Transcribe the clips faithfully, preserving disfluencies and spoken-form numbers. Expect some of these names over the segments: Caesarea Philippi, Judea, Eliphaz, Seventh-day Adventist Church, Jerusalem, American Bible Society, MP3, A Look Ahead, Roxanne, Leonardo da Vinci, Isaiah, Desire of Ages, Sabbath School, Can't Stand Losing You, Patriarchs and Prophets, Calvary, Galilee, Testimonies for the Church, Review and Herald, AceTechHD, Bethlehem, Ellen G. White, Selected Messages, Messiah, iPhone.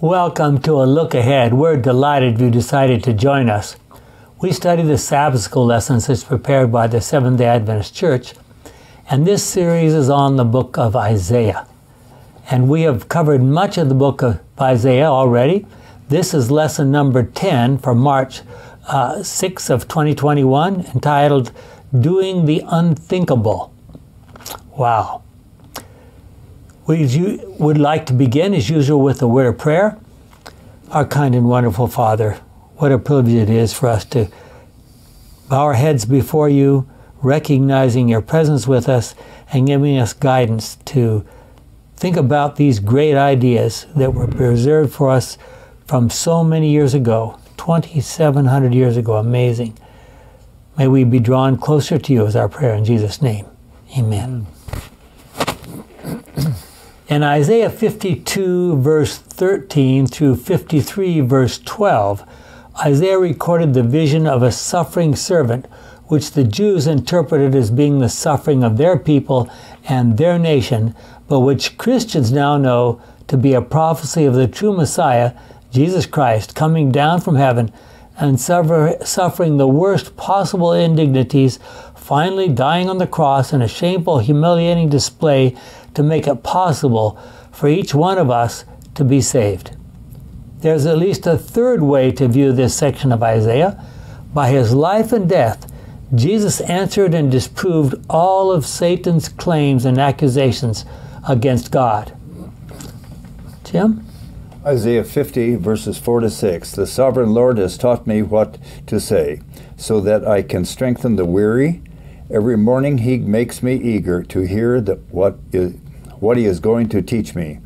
Welcome to A Look Ahead. We're delighted you decided to join us. We study the Sabbath School lessons as prepared by the Seventh-day Adventist Church, and this series is on the book of Isaiah. And we have covered much of the book of Isaiah already. This is lesson number ten for March uh, sixth of twenty twenty-one, entitled, Doing the Unthinkable. Wow. We would like to begin, as usual, with a word of prayer. Our kind and wonderful Father, what a privilege it is for us to bow our heads before you, recognizing your presence with us and giving us guidance to think about these great ideas that were preserved for us from so many years ago, twenty-seven hundred years ago. Amazing. May we be drawn closer to you is our prayer in Jesus' name. Amen. In Isaiah fifty-two, verse thirteen through fifty-three, verse twelve, Isaiah recorded the vision of a suffering servant, which the Jews interpreted as being the suffering of their people and their nation, but which Christians now know to be a prophecy of the true Messiah, Jesus Christ, coming down from heaven and suffer, suffering the worst possible indignities, finally dying on the cross in a shameful, humiliating display to make it possible for each one of us to be saved. There's at least a third way to view this section of Isaiah. By his life and death, Jesus answered and disproved all of Satan's claims and accusations against God. Jim? Isaiah fifty, verses four to six. The sovereign Lord has taught me what to say, so that I can strengthen the weary. Every morning he makes me eager to hear the, what, is, what he is going to teach me.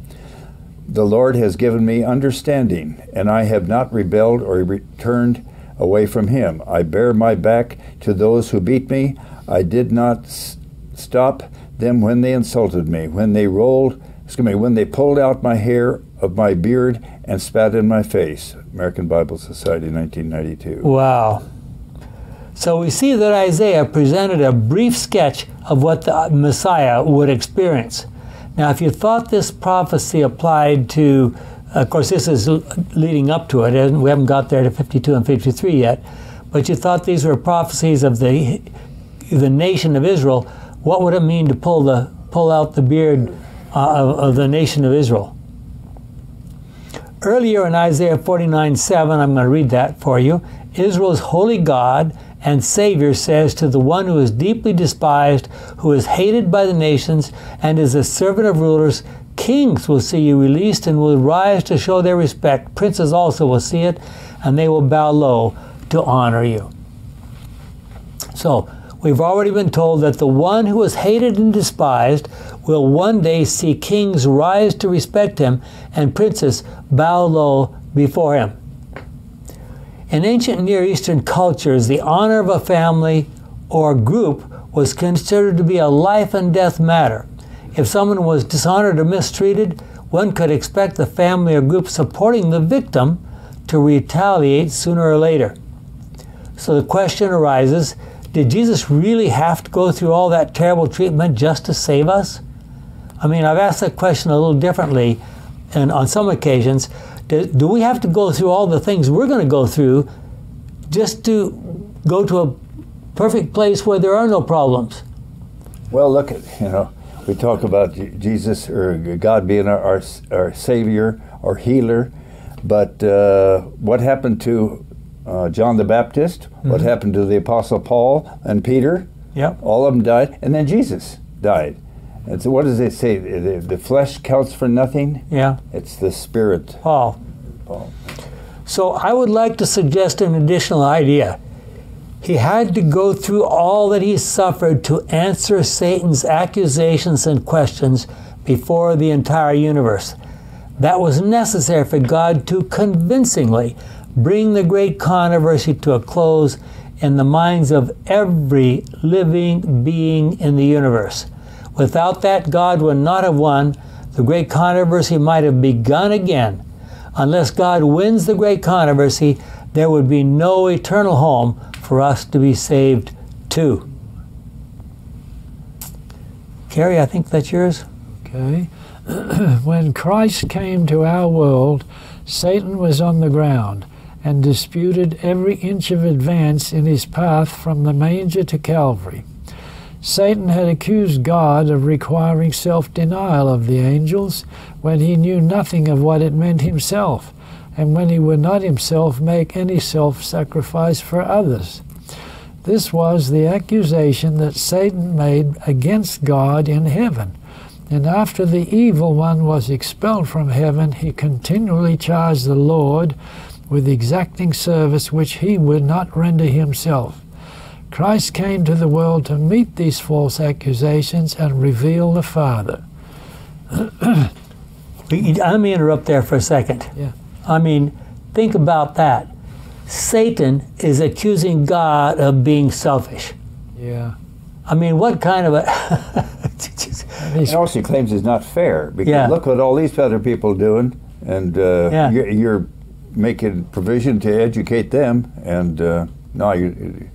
The Lord has given me understanding, and I have not rebelled or re turned away from him. I bear my back to those who beat me. I did not s stop them when they insulted me, when they rolled, excuse me, when they pulled out my hair of my beard and spat in my face. American Bible Society, nineteen ninety-two. Wow. So we see that Isaiah presented a brief sketch of what the Messiah would experience. Now, if you thought this prophecy applied to, of course, this is leading up to it, and we haven't got there to fifty-two and fifty-three yet, but you thought these were prophecies of the, the nation of Israel, what would it mean to pull, the, pull out the beard uh, of, of the nation of Israel? Earlier in Isaiah forty-nine, seven, I'm going to read that for you, Israel's holy God and Savior says to the one who is deeply despised, who is hated by the nations, and is a servant of rulers, kings will see you released and will rise to show their respect. Princes also will see it, and they will bow low to honor you. So, we've already been told that the one who is hated and despised will one day see kings rise to respect him, and princes bow low before him. In ancient Near Eastern cultures, the honor of a family or group was considered to be a life and death matter. If someone was dishonored or mistreated, one could expect the family or group supporting the victim to retaliate sooner or later. So the question arises, did Jesus really have to go through all that terrible treatment just to save us? I mean, I've asked that question a little differently, and on some occasions, do we have to go through all the things we're going to go through just to go to a perfect place where there are no problems? Well, look at, you know, we talk about Jesus or God being our, our, our Savior, our healer, but uh, what happened to uh, John the Baptist? Mm-hmm. What happened to the Apostle Paul and Peter? Yep. All of them died, and then Jesus died. And so what does it say? The flesh counts for nothing? Yeah. It's the spirit. Paul. Paul. So I would like to suggest an additional idea. He had to go through all that he suffered to answer Satan's accusations and questions before the entire universe. That was necessary for God to convincingly bring the great controversy to a close in the minds of every living being in the universe. Without that, God would not have won. The great controversy might have begun again. Unless God wins the great controversy, there would be no eternal home for us to be saved to. Carrie, I think that's yours. Okay. When Christ came to our world, Satan was on the ground and disputed every inch of advance in his path from the manger to Calvary. Satan had accused God of requiring self-denial of the angels when he knew nothing of what it meant himself, and when he would not himself make any self-sacrifice for others. This was the accusation that Satan made against God in heaven, and after the evil one was expelled from heaven, he continually charged the Lord with exacting service which he would not render himself. Christ came to the world to meet these false accusations and reveal the Father. Let me interrupt there for a second. Yeah. I mean, think about that. Satan is accusing God of being selfish. Yeah. I mean, what kind of a... And also he claims it's not fair, because yeah. look what all these other people are doing, and uh, yeah. you're, you're making provision to educate them, and uh, no, you...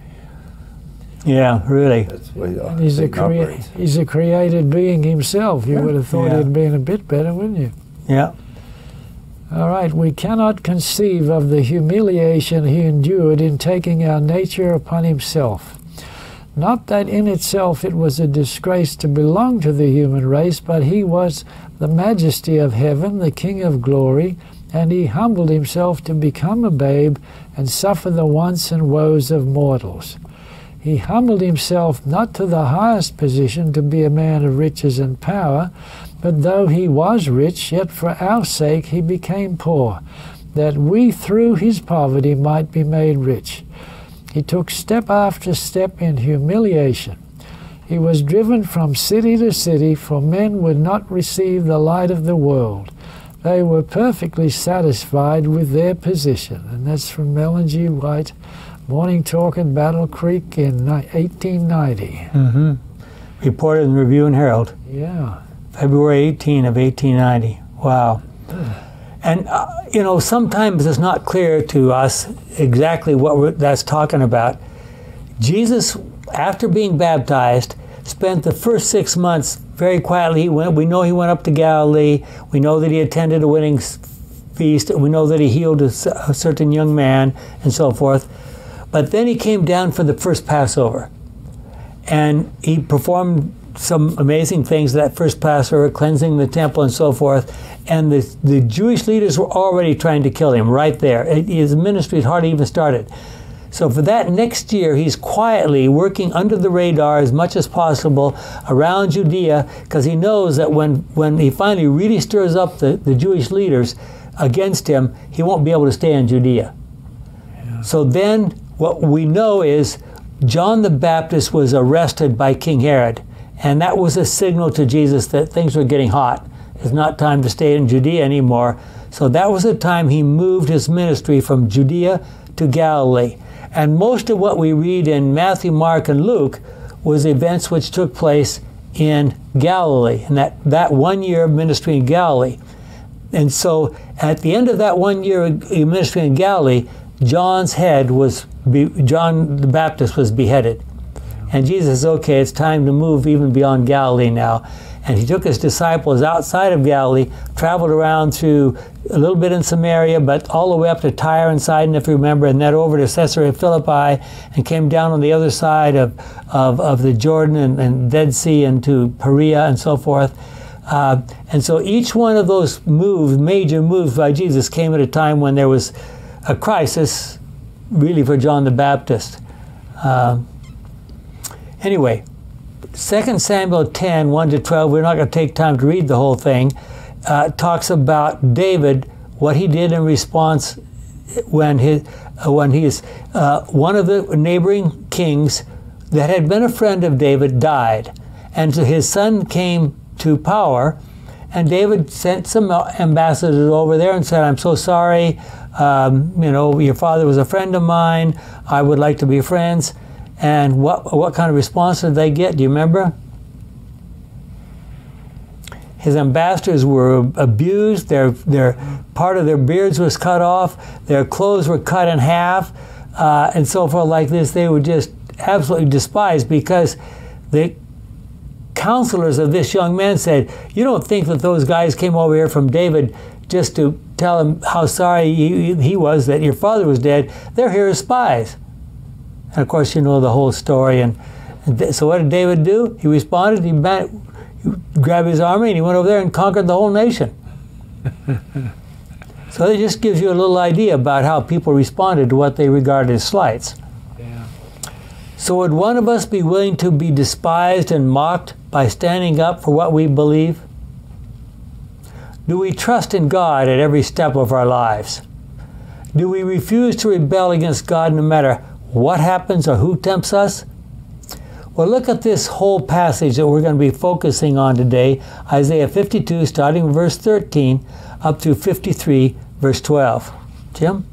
Yeah, really. That's the way and he's, a crea he's a created being himself. You yeah. would have thought yeah. he'd been a bit better, wouldn't you? Yeah. All right, we cannot conceive of the humiliation he endured in taking our nature upon himself. Not that in itself it was a disgrace to belong to the human race, but he was the majesty of heaven, the King of glory, and he humbled himself to become a babe and suffer the wants and woes of mortals. He humbled himself not to the highest position to be a man of riches and power, but though he was rich, yet for our sake he became poor, that we through his poverty might be made rich. He took step after step in humiliation. He was driven from city to city, for men would not receive the light of the world. They were perfectly satisfied with their position. And that's from Ellen G. White, Morning Talk at Battle Creek in eighteen ninety. Mm-hmm. Reported in Review and Herald. Yeah. February eighteenth of eighteen ninety. Wow. And, uh, you know, sometimes it's not clear to us exactly what we're, that's talking about. Jesus, after being baptized, spent the first six months very quietly. He went, we know he went up to Galilee. We know that he attended a wedding feast. We know that he healed a, a certain young man and so forth. But then he came down for the first Passover. And he performed some amazing things that first Passover, cleansing the temple and so forth. And the, the Jewish leaders were already trying to kill him right there. It, his ministry had hardly even started. So for that next year, he's quietly working under the radar as much as possible around Judea, because he knows that when, when he finally really stirs up the, the Jewish leaders against him, he won't be able to stay in Judea. Yeah. So then what we know is John the Baptist was arrested by King Herod. And that was a signal to Jesus that things were getting hot. It's not time to stay in Judea anymore. So that was the time he moved his ministry from Judea to Galilee. And most of what we read in Matthew, Mark, and Luke was events which took place in Galilee, and that, that one year of ministry in Galilee. And so at the end of that one year of ministry in Galilee, John's head was, be, John the Baptist was beheaded. And Jesus says, okay, it's time to move even beyond Galilee now. And he took his disciples outside of Galilee, traveled around through a little bit in Samaria, but all the way up to Tyre and Sidon, if you remember, and then over to Caesarea Philippi, and came down on the other side of, of, of the Jordan and, and Dead Sea and to Perea and so forth. Uh, and so each one of those moves, major moves by Jesus, came at a time when there was a crisis, really, for John the Baptist. Uh, Anyway, Second Samuel ten, one to twelve, we're not going to take time to read the whole thing, uh, talks about David, what he did in response when his, uh, when his, uh, one of the neighboring kings that had been a friend of David died. And so his son came to power, and David sent some ambassadors over there and said, I'm so sorry, um, you know, your father was a friend of mine, I would like to be friends. And what, what kind of response did they get? Do you remember? His ambassadors were abused. Their, their, part of their beards was cut off. Their clothes were cut in half, uh, and so forth like this. They were just absolutely despised because the counselors of this young man said, "You don't think that those guys came over here from David just to tell him how sorry he, he was that your father was dead? They're here as spies." And of course, you know the whole story. And, and so what did David do? He responded, he, bat, he grabbed his army, and he went over there and conquered the whole nation. So it just gives you a little idea about how people responded to what they regarded as slights. Yeah. So would one of us be willing to be despised and mocked by standing up for what we believe? Do we trust in God at every step of our lives? Do we refuse to rebel against God no matter what happens or who tempts us? Well, look at this whole passage that we're going to be focusing on today, Isaiah fifty-two, starting with verse thirteen, up through fifty-three, verse twelve. Jim?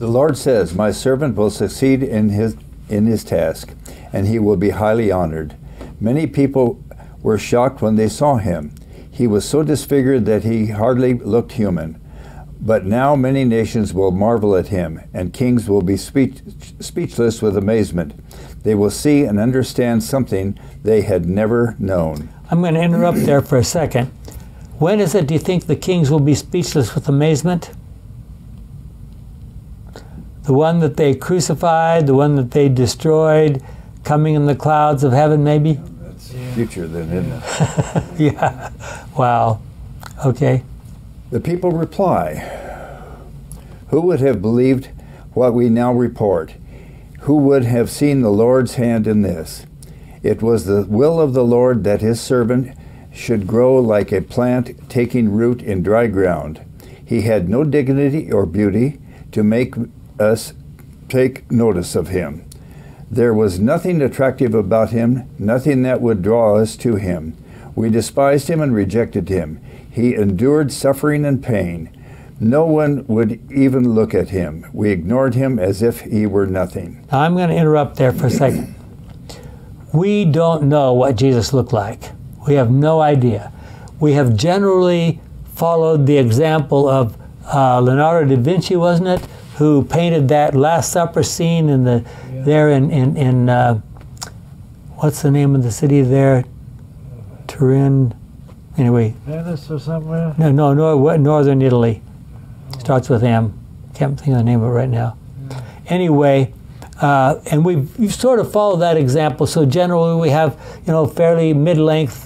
The Lord says, "My servant will succeed in his, in his task, and he will be highly honored. Many people were shocked when they saw him. He was so disfigured that he hardly looked human. But now many nations will marvel at him, and kings will be speech, speechless with amazement. They will see and understand something they had never known." I'm going to interrupt there for a second. When is it, do you think, the kings will be speechless with amazement? The one that they crucified, the one that they destroyed, coming in the clouds of heaven, maybe? Future then, isn't it? Yeah. Wow. Okay. The people reply, "Who would have believed what we now report? Who would have seen the Lord's hand in this? It was the will of the Lord that his servant should grow like a plant taking root in dry ground. He had no dignity or beauty to make us take notice of him. There was nothing attractive about him, nothing that would draw us to him. We despised him and rejected him. He endured suffering and pain. No one would even look at him. We ignored him as if he were nothing." Now I'm going to interrupt there for a second. We don't know what Jesus looked like. We have no idea. We have generally followed the example of uh, Leonardo da Vinci, wasn't it, who painted that Last Supper scene in the yeah. there in in, in uh, what's the name of the city there, Turin, anyway. Venice or somewhere? No, no, nor, northern Italy. Oh. Starts with M. Can't think of the name of it right now. Yeah. Anyway, uh, and we've, we've sort of followed that example. So generally, we have you know fairly mid-length,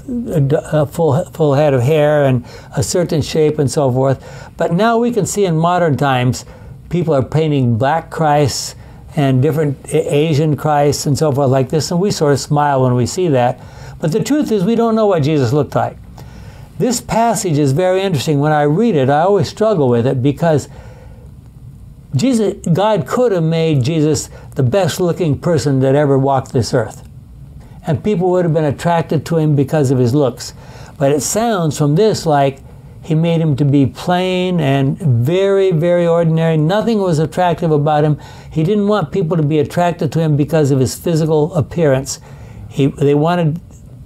uh, full full head of hair and a certain shape and so forth. But now we can see in modern times, people are painting black Christs and different Asian Christs and so forth like this, and we sort of smile when we see that. But the truth is, we don't know what Jesus looked like. This passage is very interesting. When I read it, I always struggle with it because Jesus, God could have made Jesus the best-looking person that ever walked this earth, and people would have been attracted to him because of his looks. But it sounds from this like he made him to be plain and very, very ordinary. Nothing was attractive about him. He didn't want people to be attracted to him because of his physical appearance. He, they wanted,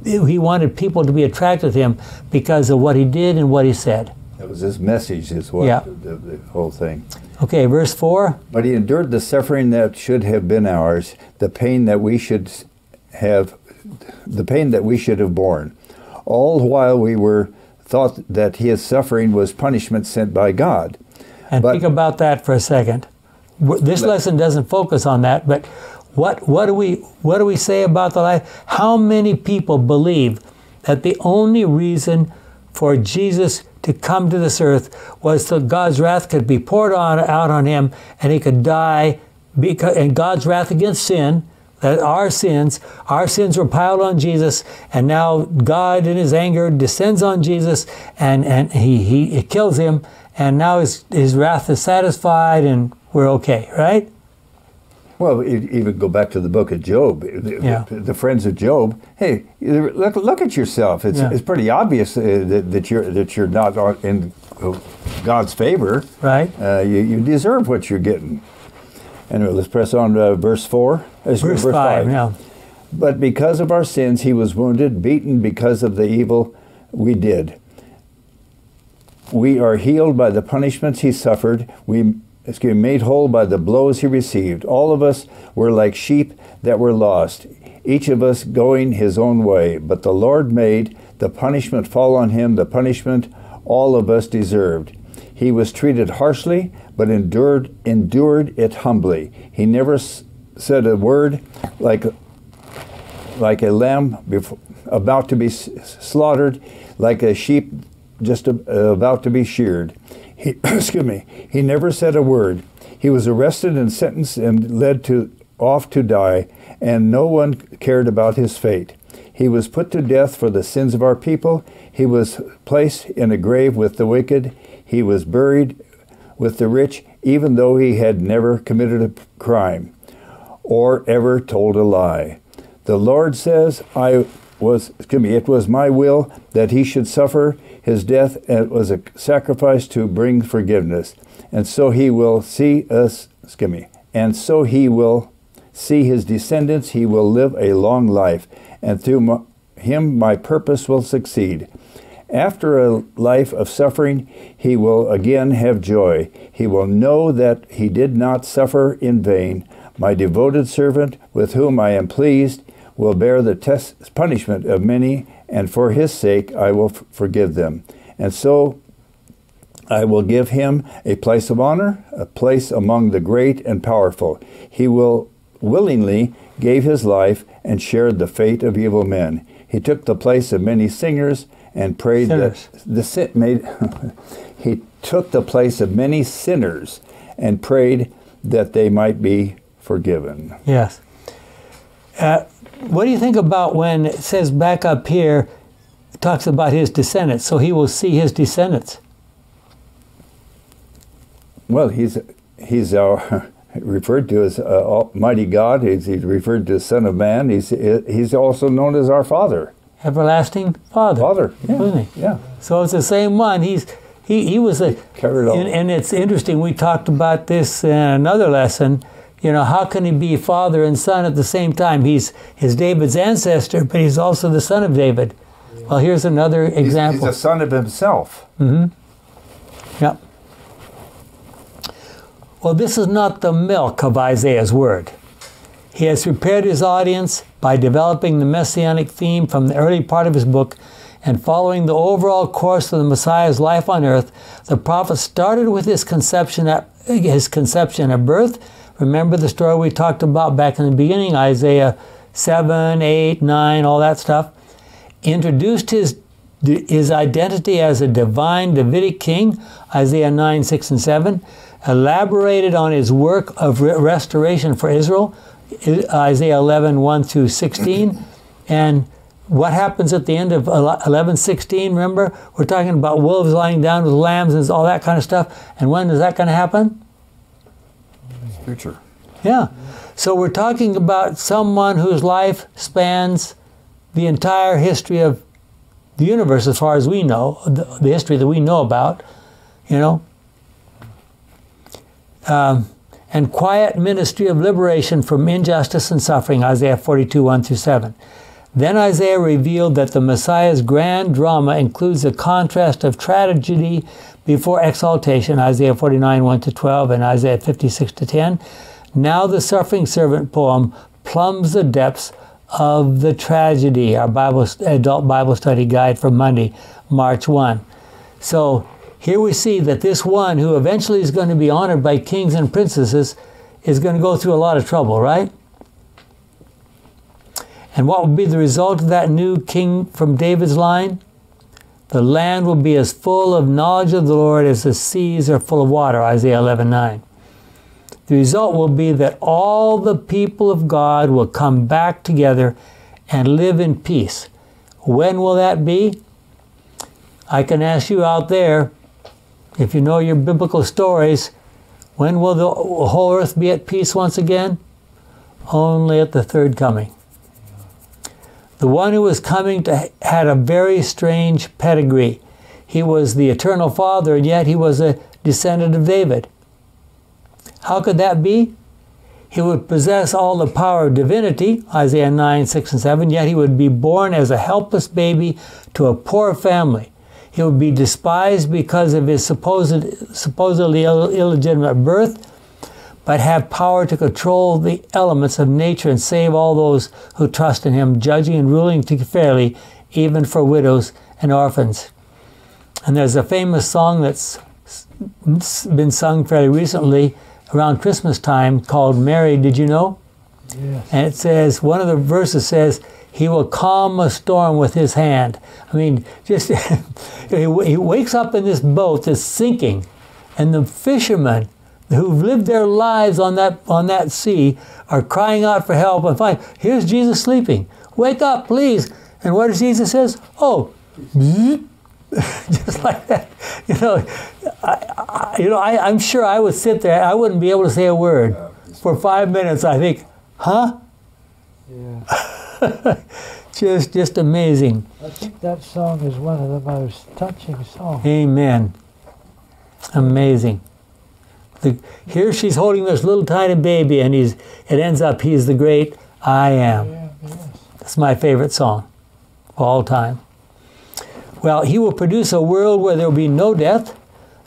he wanted people to be attracted to him because of what he did and what he said. That was his message, is what, yeah. the, the whole thing. Okay, verse four. "But he endured the suffering that should have been ours, the pain that we should have, the pain that we should have borne. All while we were thought that his suffering was punishment sent by God." And but think about that for a second. This lesson doesn't focus on that, but what, what, do we, what do we say about the life? How many people believe that the only reason for Jesus to come to this earth was so God's wrath could be poured on, out on him and he could die, because, and God's wrath against sin, that our sins, our sins were piled on Jesus, and now God in his anger descends on Jesus, and, and he, he, he kills him, and now his, his wrath is satisfied, and we're okay, right? Well, even go back to the book of Job. Yeah. The friends of Job, hey, look, look at yourself. It's, yeah. it's pretty obvious that, that, you're, that you're not in God's favor. Right. Uh, you, you deserve what you're getting. Anyway, let's press on to verse four. Verse, verse five, five. Yeah. "But because of our sins he was wounded, beaten because of the evil we did. We are healed by the punishments he suffered. We excuse me, made whole by the blows he received. All of us were like sheep that were lost. each of us going his own way. But the Lord made the punishment fall on him, the punishment all of us deserved. He was treated harshly, but endured, endured it humbly. He never s said a word like, like a lamb before, about to be s slaughtered, like a sheep just a, uh, about to be sheared. He, excuse me, he never said a word. He was arrested and sentenced and led to, off to die, and no one cared about his fate. He was put to death for the sins of our people. He was placed in a grave with the wicked. He was buried with the rich, even though he had never committed a crime or ever told a lie. The Lord says, I was, excuse me, it was my will that he should suffer his death, and it was a sacrifice to bring forgiveness. And so he will see us, excuse me, and so he will see his descendants. He will live a long life, and through my, him my purpose will succeed. After a life of suffering, he will again have joy. He will know that he did not suffer in vain. My devoted servant, with whom I am pleased, will bear the test punishment of many, and for his sake I will forgive them. And so I will give him a place of honor, a place among the great and powerful. He will willingly gave his life and shared the fate of evil men. He took the place of many singers and prayed sinners. that the sin made. He took the place of many sinners and prayed that they might be forgiven. Yes. Uh, what do you think about when it says back up here, it talks about his descendants? So he will see his descendants. Well, he's he's our. referred to as uh, Almighty God. He's, he's referred to as Son of Man. He's, he's also known as our Father. Everlasting Father. Father, yeah. yeah. So it's the same one. He's, he, he was a... Carried on. And, and it's interesting, we talked about this in another lesson. You know, how can he be Father and Son at the same time? He's, he's David's ancestor, but he's also the son of David. Well, here's another example. He's, he's a son of himself. Mm-hmm. Yep. Well, this is not the milk of Isaiah's word. He has prepared his audience by developing the messianic theme from the early part of his book and following the overall course of the Messiah's life on earth. The prophet started with his conception at, his conception at birth. Remember the story we talked about back in the beginning, Isaiah seven, eight, nine, all that stuff. Introduced his, his identity as a divine Davidic king, Isaiah nine, six, and seven. Elaborated on his work of re restoration for Israel, Isaiah eleven, one through sixteen. And what happens at the end of eleven sixteen, remember? We're talking about wolves lying down with lambs and all that kind of stuff. And when is that going to happen? Future. Yeah. So we're talking about someone whose life spans the entire history of the universe as far as we know, the, the history that we know about, you know. Um, and quiet ministry of liberation from injustice and suffering, Isaiah forty-two, one through seven. Then Isaiah revealed that the Messiah's grand drama includes a contrast of tragedy before exaltation, Isaiah forty-nine, one to twelve, and Isaiah fifty-six to ten. Now the suffering servant poem plumbs the depths of the tragedy, our Bible, adult Bible study guide for Monday, March first. So, here we see that this one who eventually is going to be honored by kings and princesses is going to go through a lot of trouble, right? And what will be the result of that new king from David's line? The land will be as full of knowledge of the Lord as the seas are full of water, Isaiah eleven, nine. The result will be that all the people of God will come back together and live in peace. When will that be? I can ask you out there, if you know your biblical stories, when will the whole earth be at peace once again? Only at the third coming. The one who was coming to, had a very strange pedigree. He was the eternal Father, and yet he was a descendant of David. How could that be? He would possess all the power of divinity, Isaiah nine, six, and seven, yet he would be born as a helpless baby to a poor family. He would be despised because of his supposed, supposedly ill, illegitimate birth, but have power to control the elements of nature and save all those who trust in him, judging and ruling fairly, even for widows and orphans. And there's a famous song that's been sung fairly recently around Christmas time called Mary, Did You Know? Yes. And it says, one of the verses says, he will calm a storm with his hand. I mean, just he wakes up in this boat that's sinking, and the fishermen who've lived their lives on that on that sea are crying out for help. And find, here's Jesus sleeping. Wake up, please. And what does Jesus says? Oh, just like that. You know, I, I, you know. I, I'm sure I would sit there. I wouldn't be able to say a word for five minutes. I think, huh? Yeah. just, just amazing. I think that song is one of the most touching songs. Amen. Amazing. The, here she's holding this little tiny baby, and he's. It ends up, he's the great I am. Yeah, yes. That's my favorite song of all time. Well, he will produce a world where there will be no death,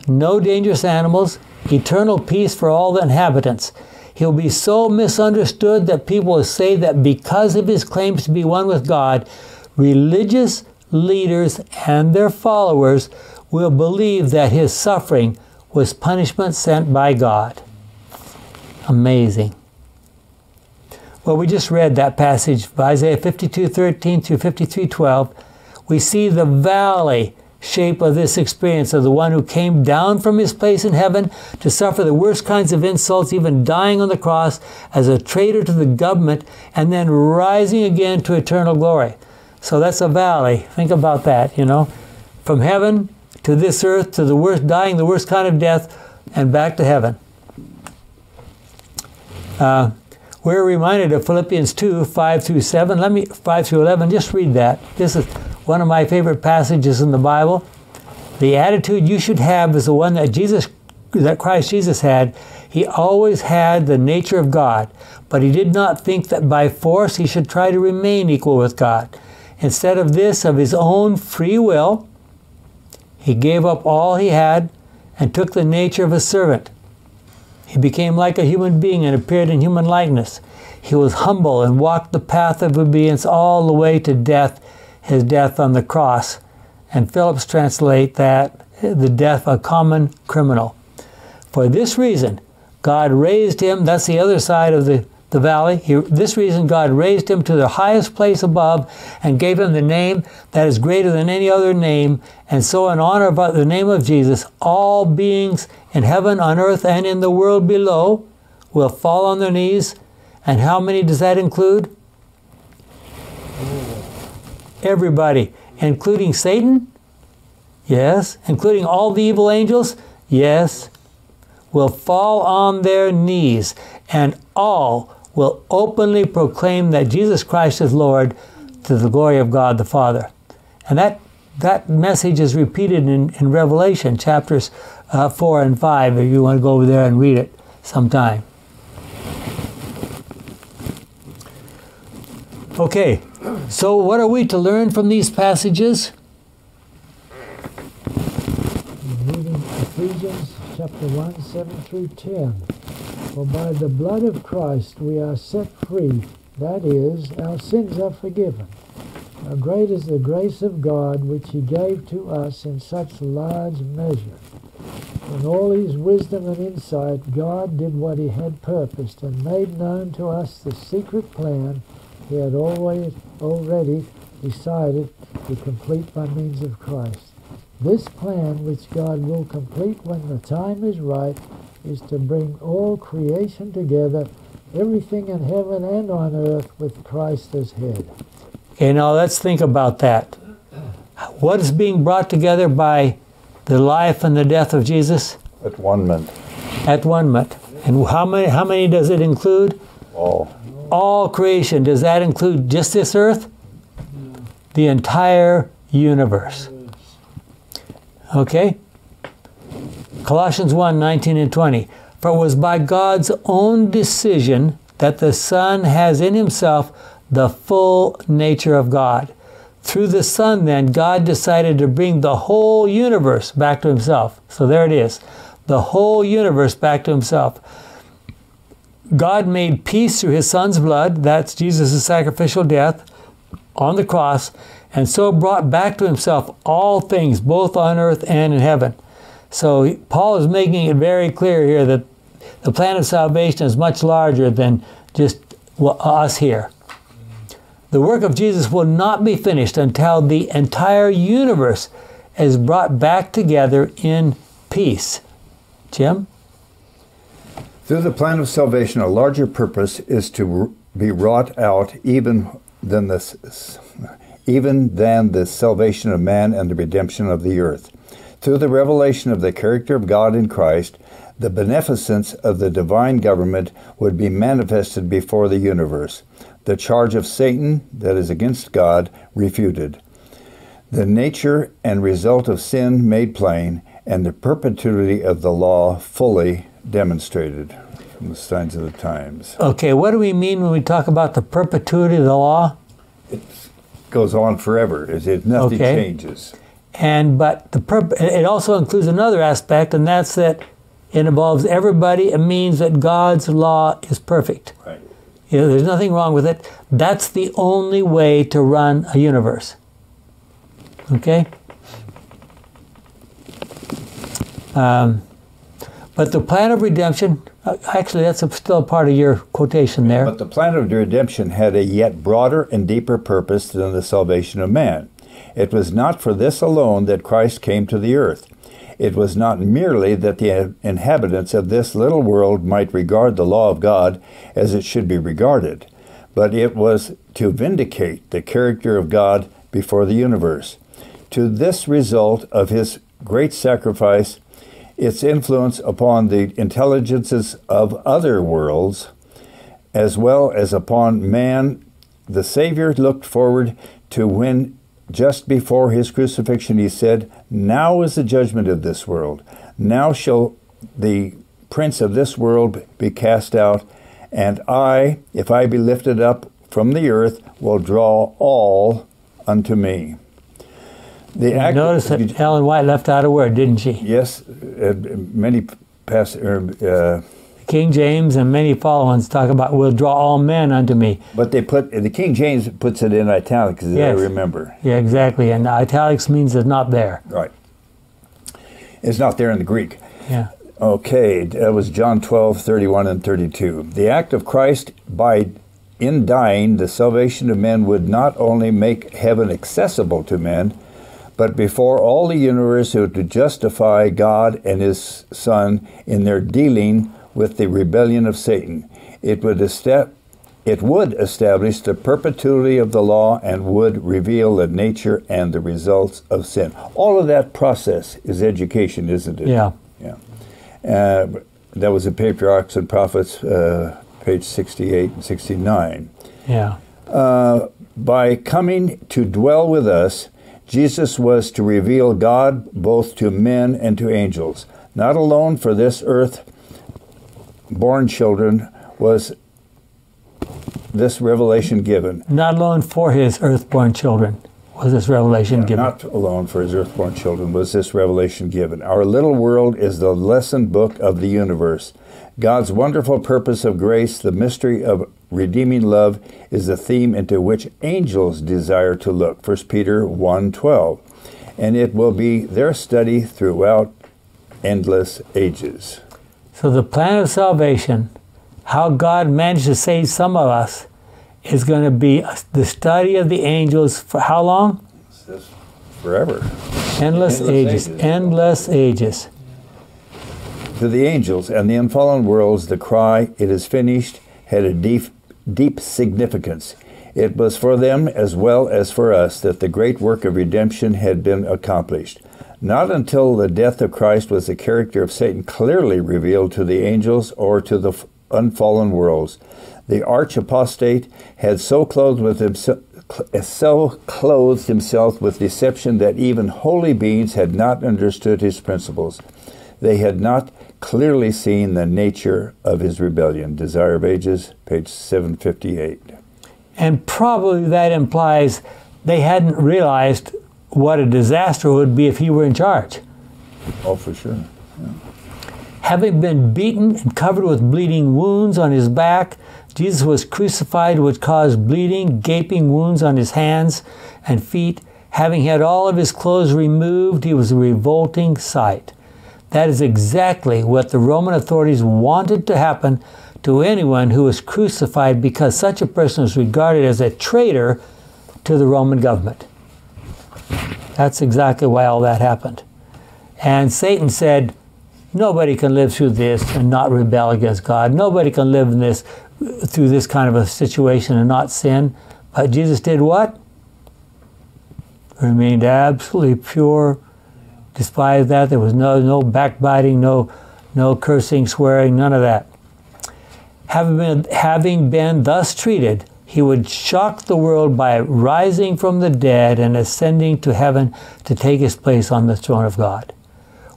no dangerous animals, eternal peace for all the inhabitants. He'll be so misunderstood that people will say that because of his claims to be one with God, religious leaders and their followers will believe that his suffering was punishment sent by God. Amazing. Well, we just read that passage, Isaiah fifty-two thirteen through fifty-three twelve. We see the valley shape of this experience of the one who came down from his place in heaven to suffer the worst kinds of insults, even dying on the cross as a traitor to the government, and then rising again to eternal glory. So that's a valley. Think about that, you know. From heaven to this earth, to the worst, dying the worst kind of death, and back to heaven. Uh, we're reminded of Philippians two, five through seven. Let me, five through eleven, just read that. This is one of my favorite passages in the Bible. The attitude you should have is the one that Jesus, that Christ Jesus had. He always had the nature of God, but he did not think that by force he should try to remain equal with God. Instead of this, of his own free will, he gave up all he had and took the nature of a servant. He became like a human being and appeared in human likeness. He was humble and walked the path of obedience all the way to death, his death on the cross. And Phillips translate that, the death of a common criminal. For this reason, God raised him, that's the other side of the, the valley, he, this reason God raised him to the highest place above and gave him the name that is greater than any other name, and so in honor of the name of Jesus, all beings in heaven, on earth, and in the world below will fall on their knees. And how many does that include? Everybody, including Satan? Yes. Including all the evil angels? Yes. Will fall on their knees, and all will openly proclaim that Jesus Christ is Lord, to the glory of God the Father. And that, that message is repeated in, in Revelation chapters uh, four and five, if you want to go over there and read it sometime. Okay. So what are we to learn from these passages? I'm reading Ephesians chapter one, seven through ten. For by the blood of Christ we are set free, that is, our sins are forgiven. How great is the grace of God which he gave to us in such large measure. In all his wisdom and insight, God did what he had purposed and made known to us the secret plan he had always already decided to complete by means of Christ. This plan, which God will complete when the time is right, is to bring all creation together, everything in heaven and on earth, with Christ as head. Okay, now let's think about that. What is being brought together by the life and the death of Jesus? At one moment. At one moment. And how many, how many does it include? All. All creation. Does that include just this earth? No. The entire universe. Okay? Colossians one, nineteen and twenty. For it was by God's own decision that the Son has in himself the full nature of God. Through the Son, then, God decided to bring the whole universe back to himself. So there it is. The whole universe back to himself. God made peace through his son's blood, that's Jesus' sacrificial death on the cross, and so brought back to himself all things, both on earth and in heaven. So Paul is making it very clear here that the plan of salvation is much larger than just us here. The work of Jesus will not be finished until the entire universe is brought back together in peace. Jim? Through the plan of salvation, a larger purpose is to be wrought out even than this, even than the salvation of man and the redemption of the earth. Through the revelation of the character of God in Christ, the beneficence of the divine government would be manifested before the universe. The charge of Satan that is against God refuted. The nature and result of sin made plain, and the perpetuity of the law fully demonstrated. From the signs of the times. Okay, what do we mean when we talk about the perpetuity of the law? It goes on forever. It, it, nothing okay. changes. And but the perp it also includes another aspect, and that's that it involves everybody. It means that God's law is perfect. Right. You know, there's nothing wrong with it. That's the only way to run a universe. Okay? Um, but the plan of redemption, actually that's still part of your quotation there. But the plan of redemption had a yet broader and deeper purpose than the salvation of man. It was not for this alone that Christ came to the earth. It was not merely that the inhabitants of this little world might regard the law of God as it should be regarded, but it was to vindicate the character of God before the universe. To this result of his great sacrifice, its influence upon the intelligences of other worlds, as well as upon man, the Savior looked forward to when, just before his crucifixion, he said, "Now is the judgment of this world. Now shall the prince of this world be cast out, and I, if I be lifted up from the earth, will draw all unto me." The act Notice that you, Ellen White left out a word, didn't she? Yes, uh, many pass. Uh, King James and many follow-ons talk about "will draw all men unto me." But they put the King James puts it in italics, as yes. I remember. Yeah, exactly. And italics means it's not there. Right. It's not there in the Greek. Yeah. Okay, that was John twelve thirty-one and thirty-two. The act of Christ by in dying the salvation of men would not only make heaven accessible to men, but before all the universe, who to justify God and his Son in their dealing with the rebellion of Satan. It would, it would establish the perpetuity of the law and would reveal the nature and the results of sin. All of that process is education, isn't it? Yeah. Yeah. Uh, that was in Patriarchs and Prophets, uh, page sixty-eight and sixty-nine. Yeah. Uh, by coming to dwell with us, Jesus was to reveal God both to men and to angels. Not alone for this earth born children was this revelation given. Not alone for his earth born children was this revelation yeah, given. Not alone for his earth born children was this revelation given. Our little world is the lesson book of the universe. God's wonderful purpose of grace, the mystery of redeeming love, is the theme into which angels desire to look, First Peter one twelve, and it will be their study throughout endless ages. So the plan of salvation, how God managed to save some of us, is going to be the study of the angels for how long? It's just forever. Endless, endless ages. ages. Endless ages. To the angels and the unfallen worlds, the cry, "It is finished," had a deep, deep significance. It was for them as well as for us that the great work of redemption had been accomplished. Not until the death of Christ was the character of Satan clearly revealed to the angels or to the unfallen worlds. The arch apostate had so clothed with himself, so clothed himself with deception that even holy beings had not understood his principles. They had not clearly seen the nature of his rebellion. Desire of Ages, page seven fifty-eight. And probably that implies they hadn't realized what a disaster it would be if he were in charge. Oh, for sure. Yeah. Having been beaten and covered with bleeding wounds on his back, Jesus was crucified, which caused bleeding, gaping wounds on his hands and feet. Having had all of his clothes removed, he was a revolting sight. That is exactly what the Roman authorities wanted to happen to anyone who was crucified, because such a person was regarded as a traitor to the Roman government. That's exactly why all that happened. And Satan said, nobody can live through this and not rebel against God. Nobody can live in this, through this kind of a situation and not sin. But Jesus did what? Remained absolutely pure. Despite that, there was no, no backbiting, no, no cursing, swearing, none of that. Having been, having been thus treated, he would shock the world by rising from the dead and ascending to heaven to take his place on the throne of God.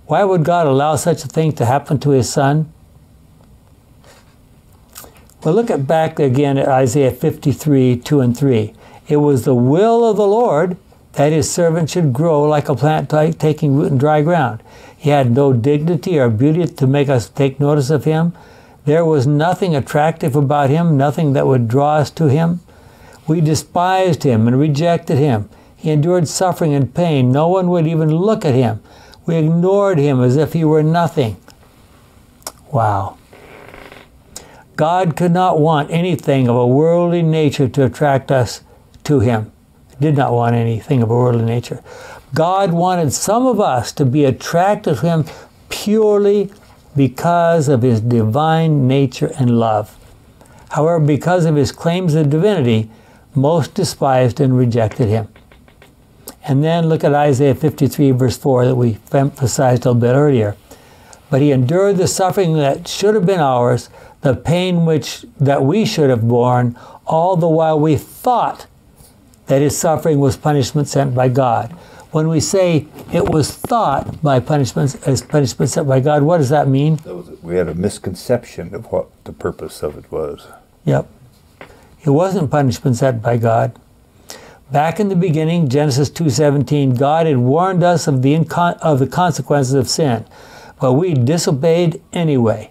Why would God allow such a thing to happen to his son? Well, look at back again at Isaiah fifty-three, two and three. It was the will of the Lord that his servant should grow like a plant taking root in dry ground. He had no dignity or beauty to make us take notice of him. There was nothing attractive about him, nothing that would draw us to him. We despised him and rejected him. He endured suffering and pain. No one would even look at him. We ignored him as if he were nothing. Wow. God could not want anything of a worldly nature to attract us to him. He did not want anything of a worldly nature. God wanted some of us to be attracted to him purely because of his divine nature and love. However, because of his claims of divinity, most despised and rejected him. And then look at Isaiah fifty-three, verse four that we emphasized a little bit earlier. But he endured the suffering that should have been ours, the pain which that we should have borne, all the while we thought that his suffering was punishment sent by God. When we say it was thought by punishments as punishment sent by God, what does that mean? We had a misconception of what the purpose of it was. Yep. It wasn't punishment sent by God. Back in the beginning, Genesis two seventeen, God had warned us of the, of the consequences of sin, but we disobeyed anyway.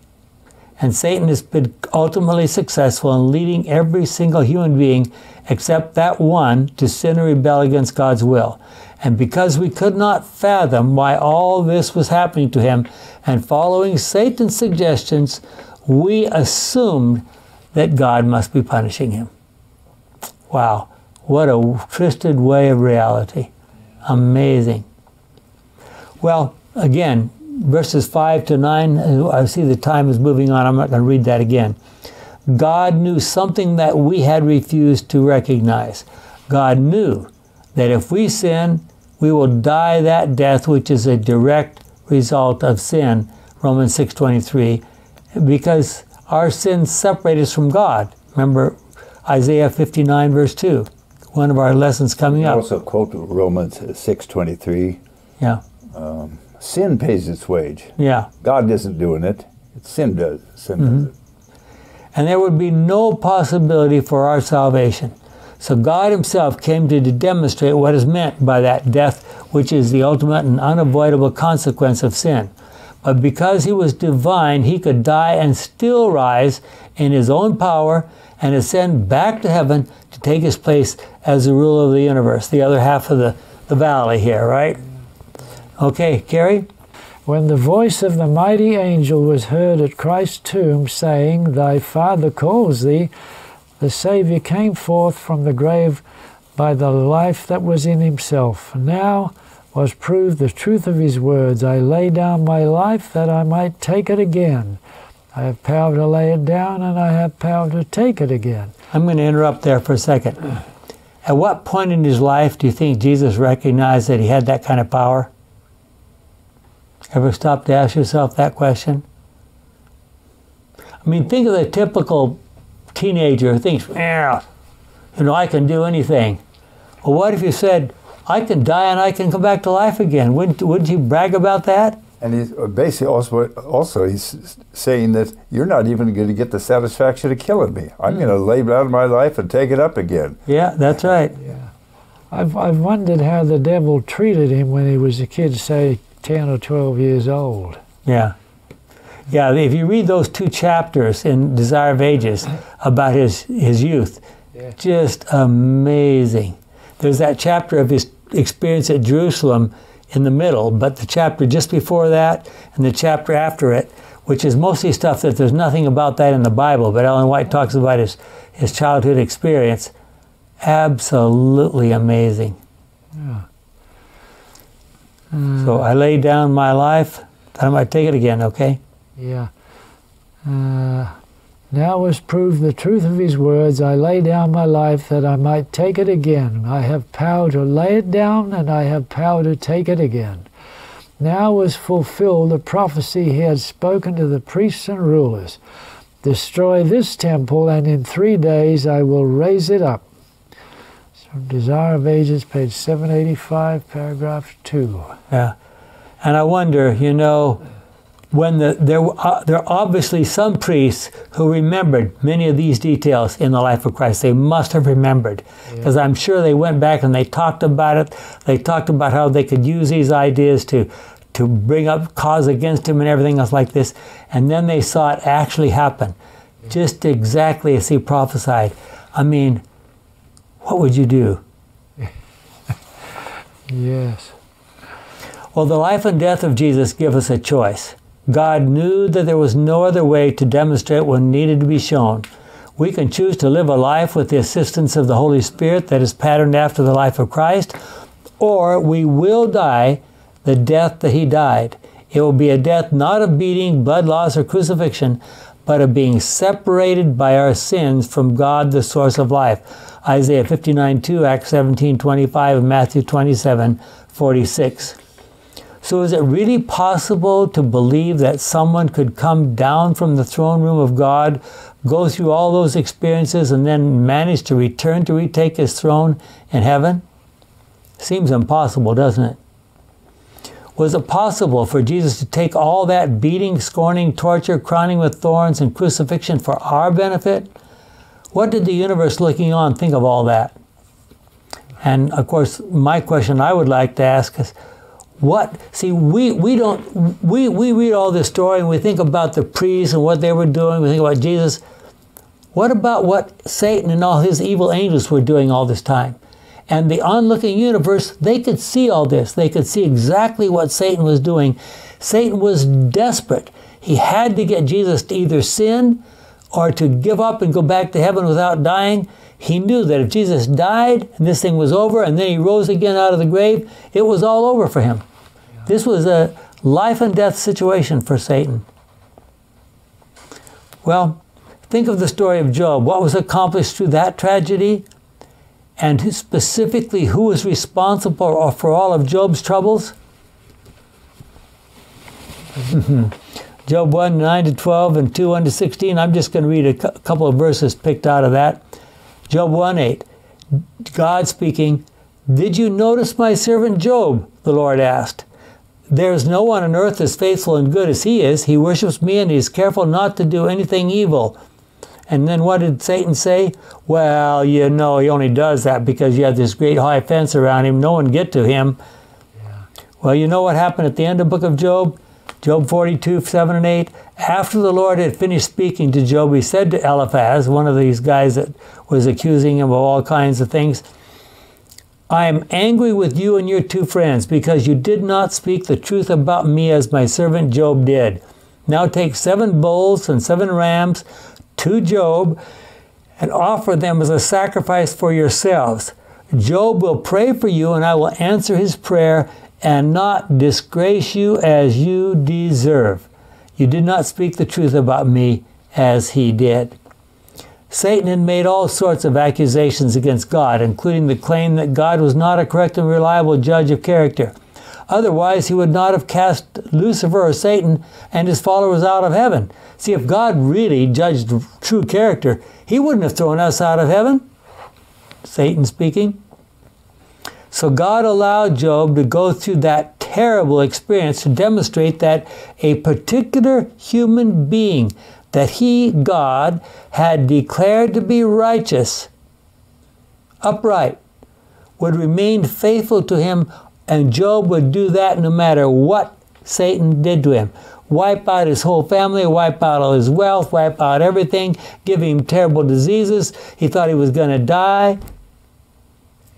And Satan has been ultimately successful in leading every single human being except that one to sin and rebel against God's will. And because we could not fathom why all this was happening to him, and following Satan's suggestions, we assumed that God must be punishing him. Wow, what a twisted way of reality. Amazing. Well, again, verses five to nine, I see the time is moving on. I'm not going to read that again. God knew something that we had refused to recognize. God knew that if we sin, we will die that death which is a direct result of sin, Romans six twenty-three, because our sins separate us from God. Remember Isaiah fifty-nine, verse two, one of our lessons coming up. I also quote Romans six twenty-three. Yeah. Um, sin pays its wage. Yeah. God isn't doing it. Sin does. Sin mm-hmm. does it. And there would be no possibility for our salvation. So God himself came to demonstrate what is meant by that death, which is the ultimate and unavoidable consequence of sin. But because he was divine, he could die and still rise in his own power and ascend back to heaven to take his place as the ruler of the universe, the other half of the, the valley here, right? Okay, Carrie? When the voice of the mighty angel was heard at Christ's tomb, saying, "Thy Father calls thee," the Savior came forth from the grave by the life that was in himself. Now was proved the truth of his words. "I lay down my life that I might take it again. I have power to lay it down, and I have power to take it again." I'm going to interrupt there for a second. At what point in his life do you think Jesus recognized that he had that kind of power? Ever stop to ask yourself that question? I mean, think of the typical teenager who thinks, yeah, you know, I can do anything. Well, what if you said, I can die and I can come back to life again? Wouldn't, wouldn't you brag about that? And he's basically also, also he's saying that you're not even going to get the satisfaction of killing me. I'm mm. going to lay down my life and take it up again. Yeah, that's right. Yeah. I've, I've wondered how the devil treated him when he was a kid, say ten or twelve years old. Yeah. Yeah, if you read those two chapters in Desire of Ages about his, his youth, yeah. just amazing. There's that chapter of his experience at Jerusalem in the middle, but the chapter just before that and the chapter after it, which is mostly stuff that there's nothing about that in the Bible, but Ellen White talks about his, his childhood experience. Absolutely amazing. Yeah. Uh, so I lay down my life, that I might take it again, okay? Yeah. Uh, now was proved the truth of his words, I lay down my life that I might take it again. I have power to lay it down and I have power to take it again. Now was fulfilled the prophecy he had spoken to the priests and rulers. Destroy this temple and in three days I will raise it up. From Desire of Ages, page seven eighty-five, paragraph two. Yeah. And I wonder, you know, when the, there, uh, there are obviously some priests who remembered many of these details in the life of Christ. They must have remembered, because yeah. I'm sure they went back and they talked about it. They talked about how they could use these ideas to, to bring up cause against him and everything else like this. And then they saw it actually happen, yeah. just exactly as he prophesied. I mean, what would you do? Yes. Well, the life and death of Jesus give us a choice. God knew that there was no other way to demonstrate what needed to be shown. We can choose to live a life with the assistance of the Holy Spirit that is patterned after the life of Christ, or we will die the death that he died. It will be a death not of beating, blood loss, or crucifixion, but of being separated by our sins from God, the source of life. Isaiah fifty-nine two, Acts seventeen twenty-five, and Matthew twenty-seven forty-six. So is it really possible to believe that someone could come down from the throne room of God, go through all those experiences, and then manage to return to retake his throne in heaven? Seems impossible, doesn't it? Was it possible for Jesus to take all that beating, scorning, torture, crowning with thorns, and crucifixion for our benefit? What did the universe looking on think of all that? And of course, my question I would like to ask is, what? See, we, we don't, we, we read all this story and we think about the priests and what they were doing, we think about Jesus. What about what Satan and all his evil angels were doing all this time? And the onlooking universe, they could see all this. They could see exactly what Satan was doing. Satan was desperate. He had to get Jesus to either sin or to give up and go back to heaven without dying. He knew that if Jesus died and this thing was over and then he rose again out of the grave, it was all over for him. Yeah. This was a life and death situation for Satan. Well, think of the story of Job. What was accomplished through that tragedy? And specifically, who was responsible for all of Job's troubles? Job one, nine to twelve and two, one to sixteen. I'm just going to read a couple of verses picked out of that. Job one, eight, God speaking, "Did you notice my servant Job?" the Lord asked. "There is no one on earth as faithful and good as he is. He worships me and he is careful not to do anything evil." And then what did Satan say? Well, you know, he only does that because you have this great high fence around him. No one can get to him. Yeah. Well, you know what happened at the end of the book of Job? Job forty-two, seven and eight. After the Lord had finished speaking to Job, he said to Eliphaz, one of these guys that was accusing him of all kinds of things, "I am angry with you and your two friends because you did not speak the truth about me as my servant Job did. Now take seven bulls and seven rams to Job and offer them as a sacrifice for yourselves. Job will pray for you and I will answer his prayer and not disgrace you as you deserve. You did not speak the truth about me as he did." Satan had made all sorts of accusations against God, including the claim that God was not a correct and reliable judge of character. Otherwise, he would not have cast Lucifer or Satan and his followers out of heaven. See, if God really judged true character, he wouldn't have thrown us out of heaven. Satan speaking. So God allowed Job to go through that terrible experience to demonstrate that a particular human being that he, God, had declared to be righteous, upright, would remain faithful to him. And Job would do that no matter what Satan did to him. Wipe out his whole family, wipe out all his wealth, wipe out everything, give him terrible diseases. He thought he was going to die.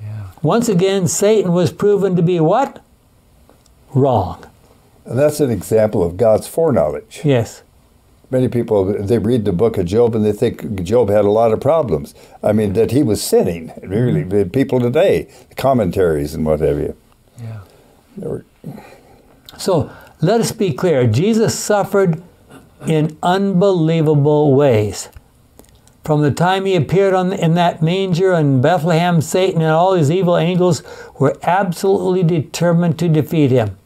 Yeah. Once again, Satan was proven to be what? Wrong. And that's an example of God's foreknowledge. Yes. Many people, they read the book of Job and they think Job had a lot of problems. I mean, that he was sinning, really. People today, commentaries and what have you. Yeah. They were... So, let us be clear. Jesus suffered in unbelievable ways. From the time he appeared on, in that manger in Bethlehem, Satan and all his evil angels were absolutely determined to defeat him.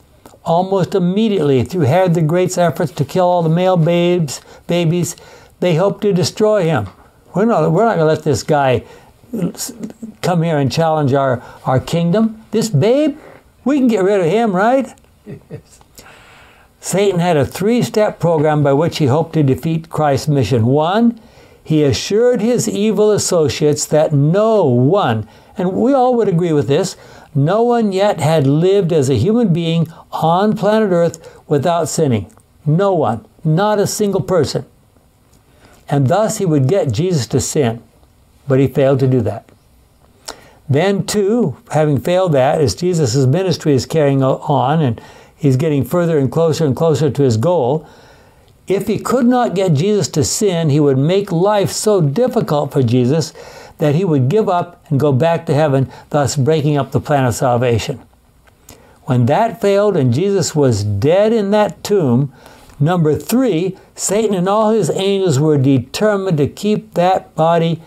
Almost immediately, through Herod the Great's efforts to kill all the male babes, babies, they hoped to destroy him. We're not, we're not going to let this guy come here and challenge our, our kingdom. This babe, we can get rid of him, right? Yes. Satan had a three-step program by which he hoped to defeat Christ's mission. One, he assured his evil associates that no one, and we all would agree with this, no one yet had lived as a human being on planet Earth without sinning. No one. Not a single person. And thus he would get Jesus to sin. But he failed to do that. Then two, having failed that, as Jesus' ministry is carrying on and he's getting further and closer and closer to his goal, if he could not get Jesus to sin, he would make life so difficult for Jesus that he would give up and go back to heaven, thus breaking up the plan of salvation. When that failed and Jesus was dead in that tomb, number three, Satan and all his angels were determined to keep that body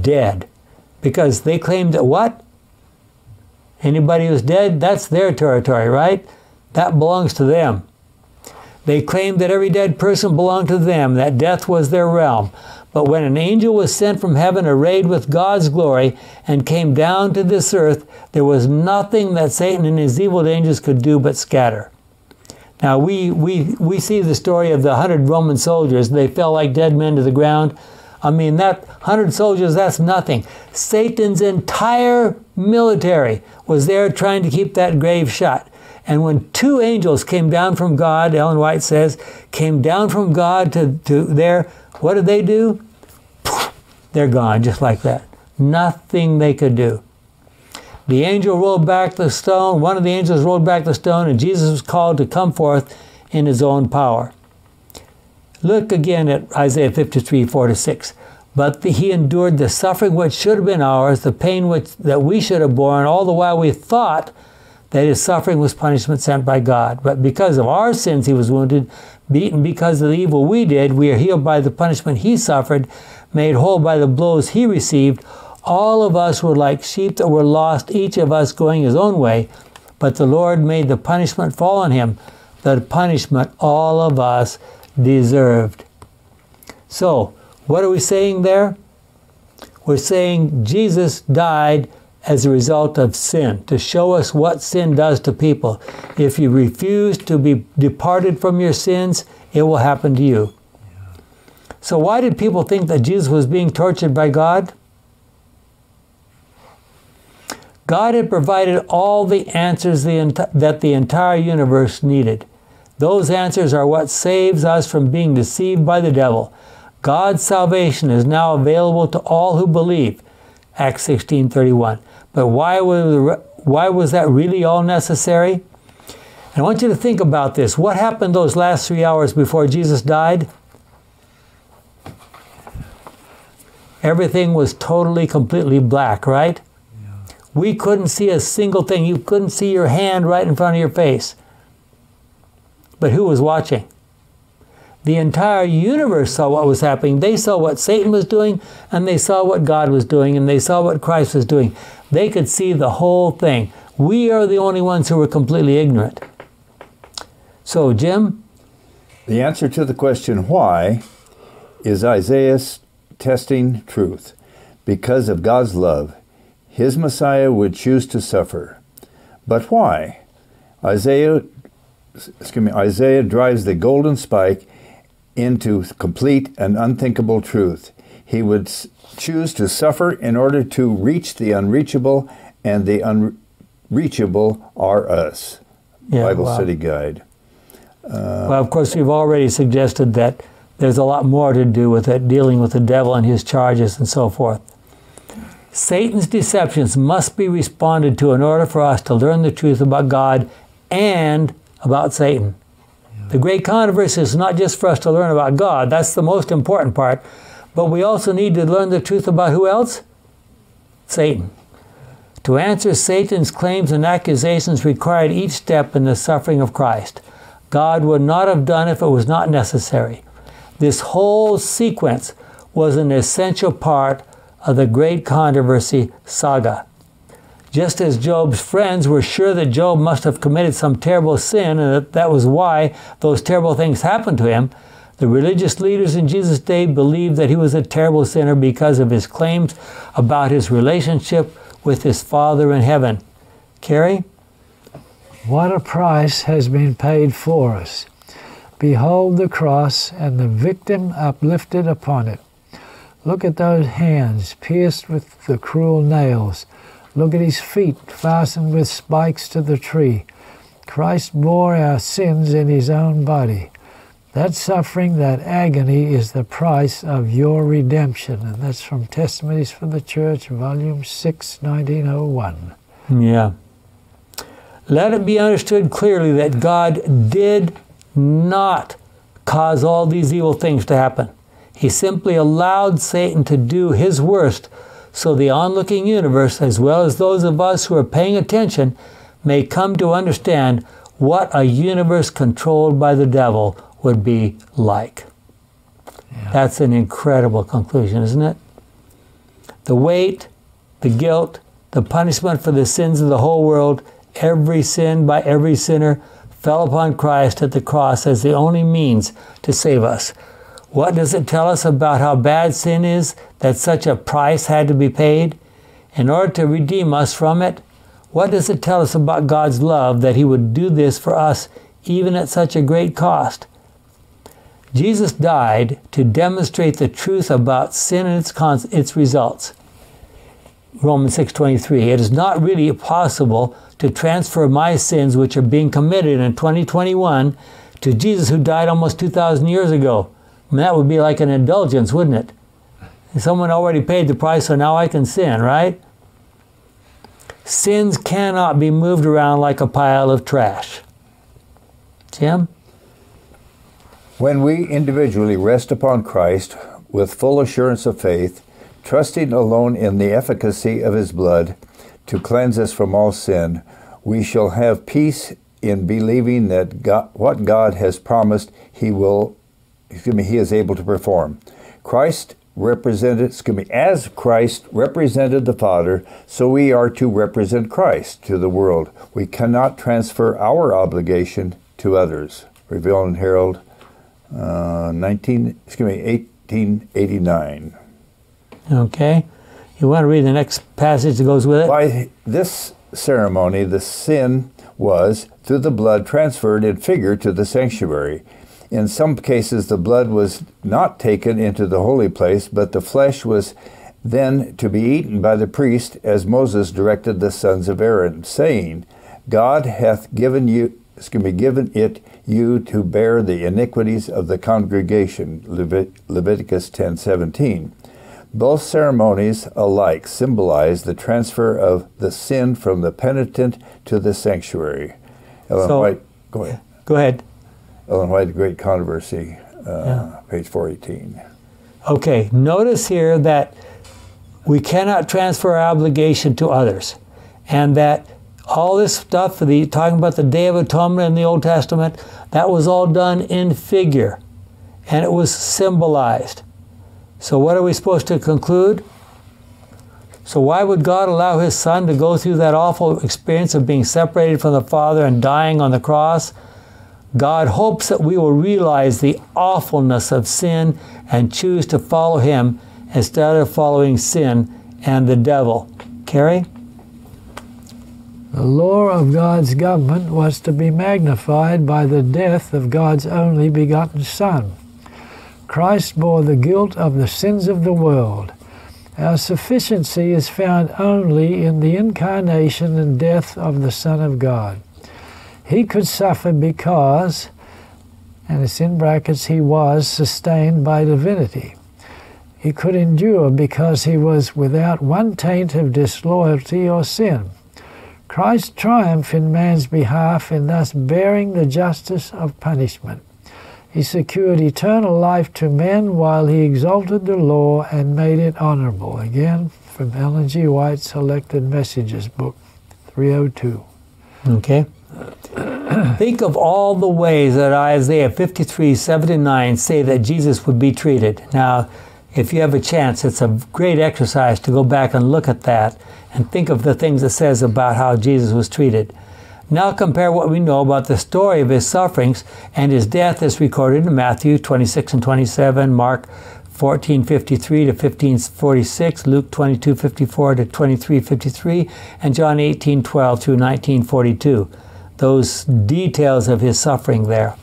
dead because they claimed that what? Anybody who's dead, that's their territory, right? That belongs to them. They claimed that every dead person belonged to them, that death was their realm. But when an angel was sent from heaven arrayed with God's glory and came down to this earth, there was nothing that Satan and his evil angels could do but scatter. Now we, we, we see the story of the hundred Roman soldiers. They fell like dead men to the ground. I mean, that hundred soldiers, that's nothing. Satan's entire military was there trying to keep that grave shut. And when two angels came down from God, Ellen White says, came down from God to, to there, what did they do? They're gone, just like that. Nothing they could do. The angel rolled back the stone. One of the angels rolled back the stone, and Jesus was called to come forth in his own power. Look again at Isaiah fifty-three, four to six. But the, he endured the suffering which should have been ours, the pain which, that we should have borne, all the while we thought that his suffering was punishment sent by God. But because of our sins he was wounded, beaten because of the evil we did, we are healed by the punishment he suffered, made whole by the blows he received. All of us were like sheep that were lost, each of us going his own way. But the Lord made the punishment fall on him, the punishment all of us deserved. So, what are we saying there? We're saying Jesus died as a result of sin, to show us what sin does to people. If you refuse to be departed from your sins, it will happen to you. Yeah. So why did people think that Jesus was being tortured by God? God had provided all the answers the that the entire universe needed. Those answers are what saves us from being deceived by the devil. God's salvation is now available to all who believe. Acts sixteen thirty-one. But why was, why was that really all necessary? And I want you to think about this. What happened those last three hours before Jesus died? Everything was totally, completely black, right? Yeah. We couldn't see a single thing. You couldn't see your hand right in front of your face. But who was watching? The entire universe saw what was happening. They saw what Satan was doing, and they saw what God was doing, and they saw what Christ was doing. They could see the whole thing. We are the only ones who were completely ignorant. So, Jim? The answer to the question why is Isaiah's testing truth. Because of God's love, his Messiah would choose to suffer. But why? Isaiah, excuse me, Isaiah drives the golden spike into complete and unthinkable truth. He would choose to suffer in order to reach the unreachable, and the unreachable are us. Yeah, Bible wow. Study Guide. Uh, well, of course, we've already suggested that there's a lot more to do with it, dealing with the devil and his charges and so forth. Satan's deceptions must be responded to in order for us to learn the truth about God and about Satan. Yeah. The great controversy is not just for us to learn about God. That's the most important part. But we also need to learn the truth about who else? Satan. To answer Satan's claims and accusations required each step in the suffering of Christ. God would not have done if it was not necessary. This whole sequence was an essential part of the great controversy saga. Just as Job's friends were sure that Job must have committed some terrible sin and that that was why those terrible things happened to him, the religious leaders in Jesus' day believed that he was a terrible sinner because of his claims about his relationship with his Father in heaven. Carrie? What a price has been paid for us. Behold the cross and the victim uplifted upon it. Look at those hands pierced with the cruel nails. Look at his feet fastened with spikes to the tree. Christ bore our sins in his own body. That suffering, that agony, is the price of your redemption. And that's from Testimonies for the Church, Volume six, nineteen oh one. Yeah. Let it be understood clearly that God did not cause all these evil things to happen. He simply allowed Satan to do his worst so the onlooking universe, as well as those of us who are paying attention, may come to understand what a universe controlled by the devil would be like. Yeah. That's an incredible conclusion, isn't it? The weight, the guilt, the punishment for the sins of the whole world, every sin by every sinner, fell upon Christ at the cross as the only means to save us. What does it tell us about how bad sin is that such a price had to be paid in order to redeem us from it? What does it tell us about God's love that he would do this for us even at such a great cost? Jesus died to demonstrate the truth about sin and its, cons its results. Romans six twenty-three, it is not really possible to transfer my sins which are being committed in twenty twenty-one to Jesus who died almost two thousand years ago. I mean, that would be like an indulgence, wouldn't it? Someone already paid the price, so now I can sin, right? Sins cannot be moved around like a pile of trash. Tim? When we individually rest upon Christ with full assurance of faith, trusting alone in the efficacy of his blood to cleanse us from all sin, we shall have peace in believing that God, what God has promised he will, excuse me, he is able to perform. Christ represented, excuse me, as Christ represented the Father, so we are to represent Christ to the world. We cannot transfer our obligation to others. Review and Herald. Uh, nineteen, excuse me, eighteen eighty-nine. Okay. You want to read the next passage that goes with it? By this ceremony, the sin was, through the blood, transferred in figure to the sanctuary. In some cases, the blood was not taken into the holy place, but the flesh was then to be eaten by the priest, as Moses directed the sons of Aaron, saying, God hath given you, excuse me, given it you to bear the iniquities of the congregation, Levit Leviticus ten seventeen. Both ceremonies alike symbolize the transfer of the sin from the penitent to the sanctuary. Ellen so, White, go ahead. Go ahead. Ellen White, The Great Controversy, uh, yeah. page four eighteen. Okay, notice here that we cannot transfer our obligation to others, and that all this stuff, the, talking about the Day of Atonement in the Old Testament, that was all done in figure, and it was symbolized. So what are we supposed to conclude? So why would God allow his Son to go through that awful experience of being separated from the Father and dying on the cross? God hopes that we will realize the awfulness of sin and choose to follow him instead of following sin and the devil. Carrie? The law of God's government was to be magnified by the death of God's only begotten Son. Christ bore the guilt of the sins of the world. Our sufficiency is found only in the incarnation and death of the Son of God. He could suffer because and it's in brackets, he was sustained by divinity. He could endure because he was without one taint of disloyalty or sin. Christ triumphed in man's behalf in thus bearing the justice of punishment. He secured eternal life to men while he exalted the law and made it honorable. Again, from Ellen G. White's Selected Messages book, three oh two. Okay. Think of all the ways that Isaiah fifty-three seventy-nine say that Jesus would be treated. Now, if you have a chance, it's a great exercise to go back and look at that and think of the things it says about how Jesus was treated. Now compare what we know about the story of his sufferings and his death as recorded in Matthew twenty-six and twenty-seven, Mark fourteen fifty-three to fifteen forty-six, Luke twenty-two fifty-four to twenty-three fifty-three, and John eighteen twelve through nineteen forty-two. Those details of his suffering there.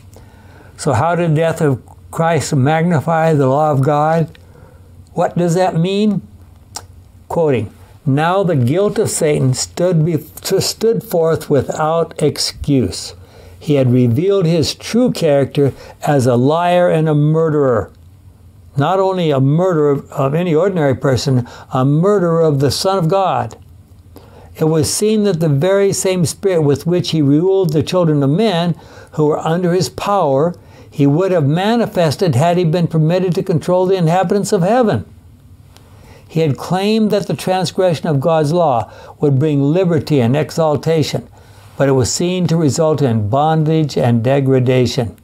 So how did the death of Christ magnify the law of God? What does that mean? Quoting, "Now the guilt of Satan stood, be, stood forth without excuse. He had revealed his true character as a liar and a murderer. Not only a murderer of any ordinary person, a murderer of the Son of God. It was seen that the very same spirit with which he ruled the children of men who were under his power, he would have manifested had he been permitted to control the inhabitants of heaven. He had claimed that the transgression of God's law would bring liberty and exaltation, but it was seen to result in bondage and degradation.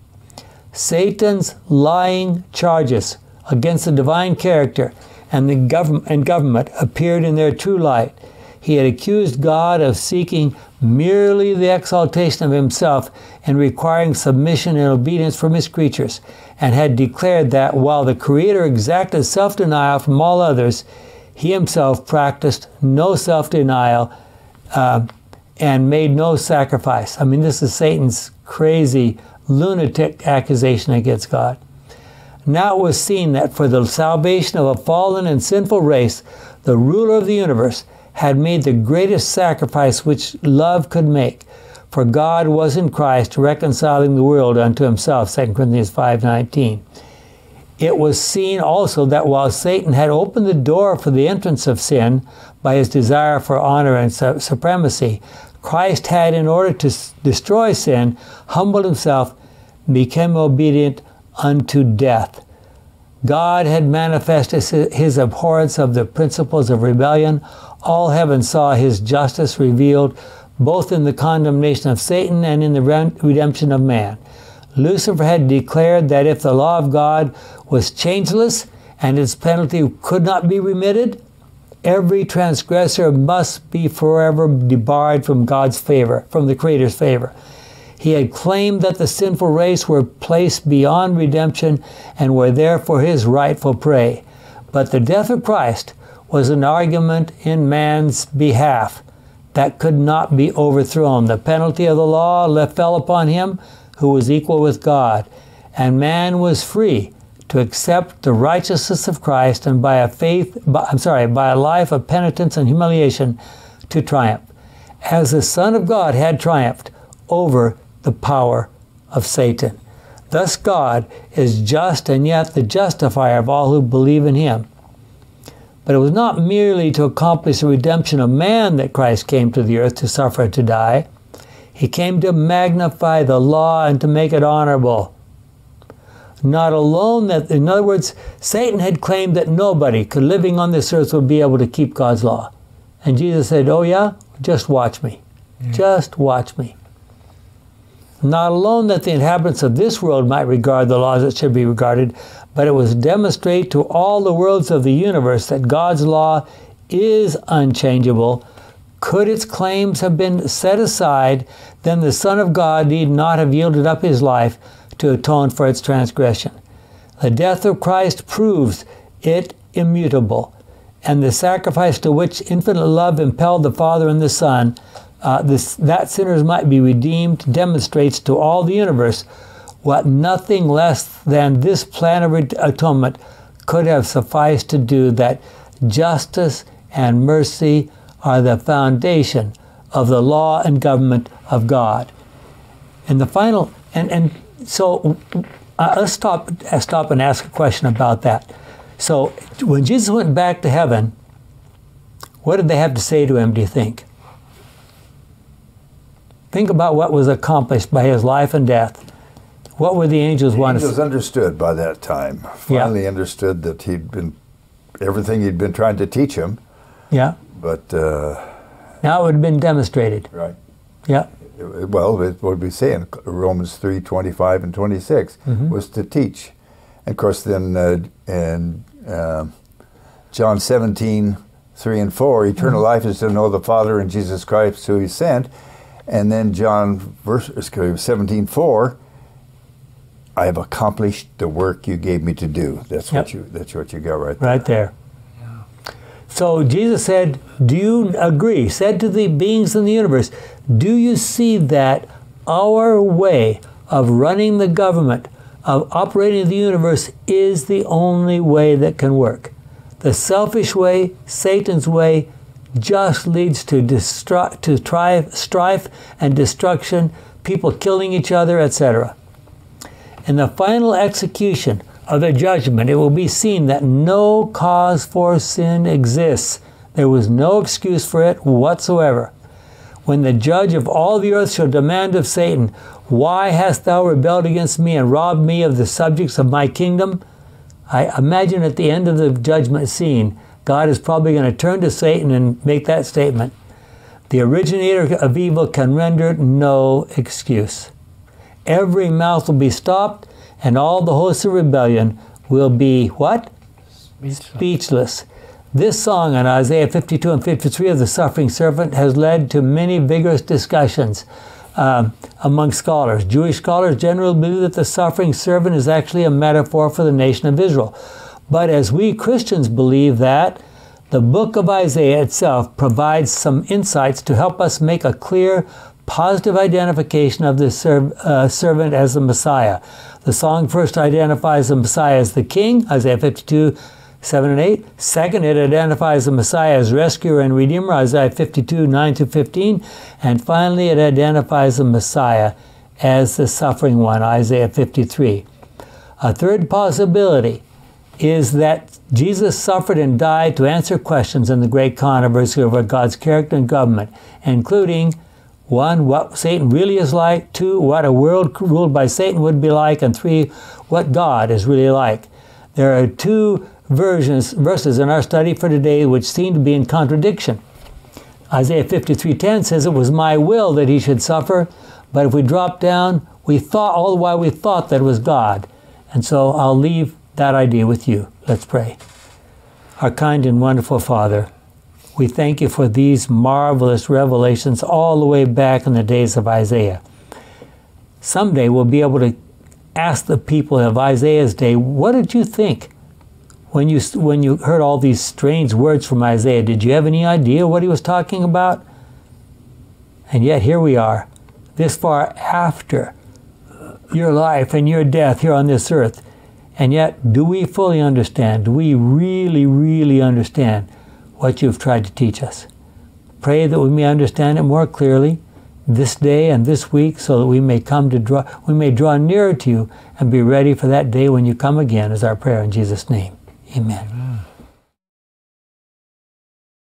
Satan's lying charges against the divine character and the gov- and government appeared in their true light. He had accused God of seeking merely the exaltation of himself and requiring submission and obedience from his creatures, and had declared that while the Creator exacted self-denial from all others, he himself practiced no self-denial uh, and made no sacrifice." I mean, this is Satan's crazy, lunatic accusation against God. "Now it was seen that for the salvation of a fallen and sinful race, the ruler of the universe had made the greatest sacrifice which love could make. For God was in Christ reconciling the world unto himself," Second Corinthians five nineteen. It was seen also that while Satan had opened the door for the entrance of sin by his desire for honor and su supremacy, Christ had, in order to s destroy sin, humbled himself and became obedient unto death. God had manifested his abhorrence of the principles of rebellion. All heaven saw his justice revealed, both in the condemnation of Satan and in the redemption of man. Lucifer had declared that if the law of God was changeless and its penalty could not be remitted, every transgressor must be forever debarred from God's favor, from the Creator's favor. He had claimed that the sinful race were placed beyond redemption and were therefore his rightful prey. But the death of Christ was an argument in man's behalf that could not be overthrown. The penalty of the law fell upon him who was equal with God, and man was free to accept the righteousness of Christ and by a faith, by, I'm sorry, by a life of penitence and humiliation to triumph, as the Son of God had triumphed over the power of Satan. Thus God is just and yet the justifier of all who believe in him. But it was not merely to accomplish the redemption of man that Christ came to the earth to suffer and to die. He came to magnify the law and to make it honorable. Not alone that, in other words, Satan had claimed that nobody could living on this earth would be able to keep God's law. And Jesus said, "Oh yeah? Just watch me. Mm. Just watch me." Not alone that the inhabitants of this world might regard the laws that should be regarded, but it was demonstrate to all the worlds of the universe that God's law is unchangeable. Could its claims have been set aside, then the Son of God need not have yielded up his life to atone for its transgression. The death of Christ proves it immutable, and the sacrifice to which infinite love impelled the Father and the Son, Uh, this, that sinners might be redeemed, demonstrates to all the universe what nothing less than this plan of atonement could have sufficed to do, that justice and mercy are the foundation of the law and government of God. And the final, and, and So uh, let's stop, stop and ask a question about that. So when Jesus went back to heaven, what did they have to say to him, do you think? Think about what was accomplished by his life and death. What were the angels want to say? The angels understood by that time. Finally yeah. understood that he'd been, everything he'd been trying to teach him. Yeah. But... Uh, now it would have been demonstrated. Right. Yeah. Well, it would be saying Romans three, twenty-five and twenty-six mm-hmm. was to teach. And of course then uh, in uh, John seventeen, three and four, eternal mm-hmm. life is to know the Father and Jesus Christ who he sent. And then John seventeen, four, I have accomplished the work you gave me to do. That's yep. what you that's what you got right there. Right there. So Jesus said, do you agree? Said to the beings in the universe, do you see that our way of running the government, of operating the universe, is the only way that can work? The selfish way, Satan's way, just leads to, destru to strife, strife and destruction, people killing each other, et cetera. In the final execution of the judgment, it will be seen that no cause for sin exists. There was no excuse for it whatsoever. When the judge of all the earth shall demand of Satan, why hast thou rebelled against me and robbed me of the subjects of my kingdom? I imagine at the end of the judgment scene, God is probably going to turn to Satan and make that statement. The originator of evil can render no excuse. Every mouth will be stopped, and all the hosts of rebellion will be, what? Speechless. Speechless. This song in Isaiah fifty-two and fifty-three of the suffering servant has led to many vigorous discussions uh, among scholars. Jewish scholars generally believe that the suffering servant is actually a metaphor for the nation of Israel. But as we Christians believe that, the book of Isaiah itself provides some insights to help us make a clear, positive identification of this serv uh, servant as the Messiah. The song first identifies the Messiah as the King, Isaiah fifty-two, seven and eight. Second, it identifies the Messiah as Rescuer and Redeemer, Isaiah fifty-two, nine to fifteen. And finally, it identifies the Messiah as the Suffering One, Isaiah fifty-three. A third possibility is that Jesus suffered and died to answer questions in the great controversy over God's character and government, including one, what Satan really is like. Two, what a world ruled by Satan would be like. And three, what God is really like. There are two versions, verses in our study for today which seem to be in contradiction. Isaiah fifty-three, ten says, it was my will that he should suffer. But if we drop down, we thought, all the while we thought that it was God. And so I'll leave that idea with you. Let's pray. Our kind and wonderful Father, we thank you for these marvelous revelations all the way back in the days of Isaiah. Someday we'll be able to ask the people of Isaiah's day, what did you think when you, when you heard all these strange words from Isaiah? Did you have any idea what he was talking about? And yet here we are, this far after your life and your death here on this earth. And yet, do we fully understand? Do we really, really understand what you've tried to teach us? Pray that we may understand it more clearly this day and this week, so that we may come to draw, we may draw nearer to you and be ready for that day when you come again, is our prayer in Jesus' name. Amen. Amen.